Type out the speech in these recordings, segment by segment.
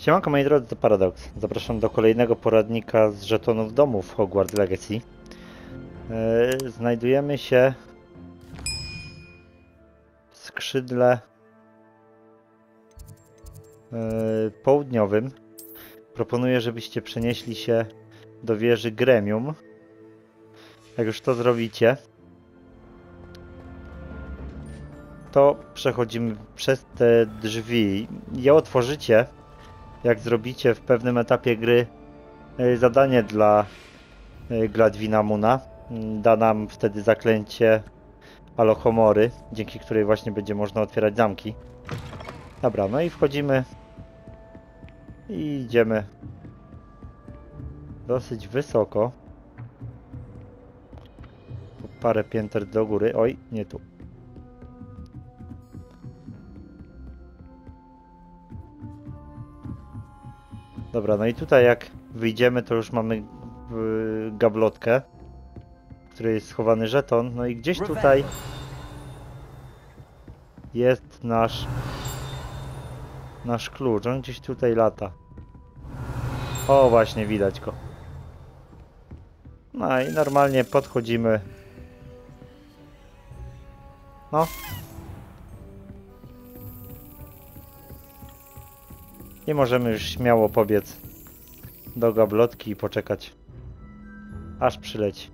Siemanko moi drodzy, to Paradox. Zapraszam do kolejnego poradnika z żetonów domu w Hogwarts Legacy. Znajdujemy się w skrzydle południowym. Proponuję, żebyście przenieśli się do wieży Gremium. Jak już to zrobicie, to przechodzimy przez te drzwi. Je otworzycie, jak zrobicie w pewnym etapie gry zadanie dla Gladwina Muna. Da nam wtedy zaklęcie Alohomory, dzięki której właśnie będzie można otwierać zamki. Dobra, no i wchodzimy i idziemy dosyć wysoko. Parę pięter do góry. Oj, nie tu. Dobra, no i tutaj jak wyjdziemy, to już mamy gablotkę, w której jest schowany żeton. No i gdzieś tutaj jest nasz klucz. On gdzieś tutaj lata. O, właśnie, widać go. No i normalnie podchodzimy. No. I możemy już śmiało pobiec do gablotki i poczekać, aż przyleci.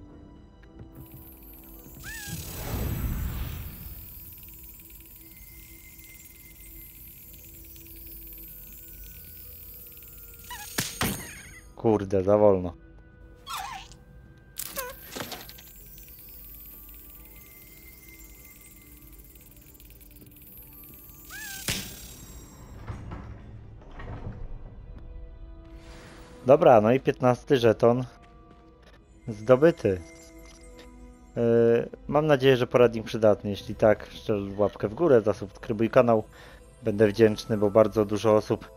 Kurde, za wolno. Dobra, no i 15 żeton zdobyty. Mam nadzieję, że poradnik przydatny. Jeśli tak, strzel łapkę w górę, zasubskrybuj kanał. Będę wdzięczny, bo bardzo dużo osób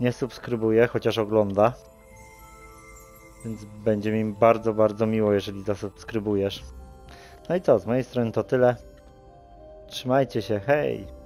nie subskrybuje, chociaż ogląda. Więc będzie mi bardzo, bardzo miło, jeżeli zasubskrybujesz. No i co, z mojej strony to tyle. Trzymajcie się, hej!